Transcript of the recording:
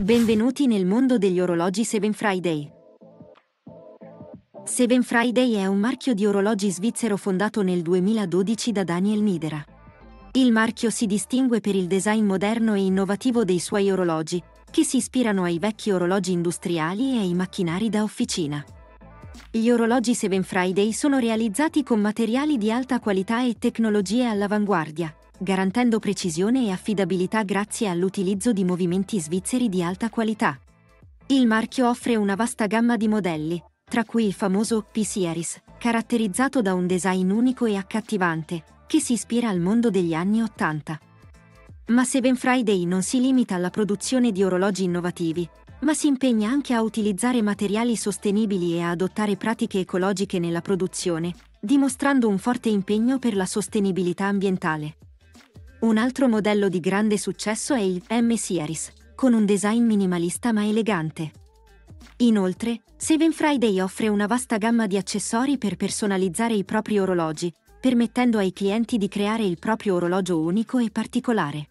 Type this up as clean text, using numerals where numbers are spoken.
Benvenuti nel mondo degli orologi Sevenfriday. Sevenfriday è un marchio di orologi svizzero fondato nel 2012 da Daniel Nidera. Il marchio si distingue per il design moderno e innovativo dei suoi orologi, che si ispirano ai vecchi orologi industriali e ai macchinari da officina. Gli orologi Sevenfriday sono realizzati con materiali di alta qualità e tecnologie all'avanguardia, garantendo precisione e affidabilità grazie all'utilizzo di movimenti svizzeri di alta qualità. Il marchio offre una vasta gamma di modelli, tra cui il famoso P-Series, caratterizzato da un design unico e accattivante, che si ispira al mondo degli anni '80. Ma Sevenfriday non si limita alla produzione di orologi innovativi, ma si impegna anche a utilizzare materiali sostenibili e a adottare pratiche ecologiche nella produzione, dimostrando un forte impegno per la sostenibilità ambientale. Un altro modello di grande successo è il M-Series, con un design minimalista ma elegante. Inoltre, Sevenfriday offre una vasta gamma di accessori per personalizzare i propri orologi, permettendo ai clienti di creare il proprio orologio unico e particolare.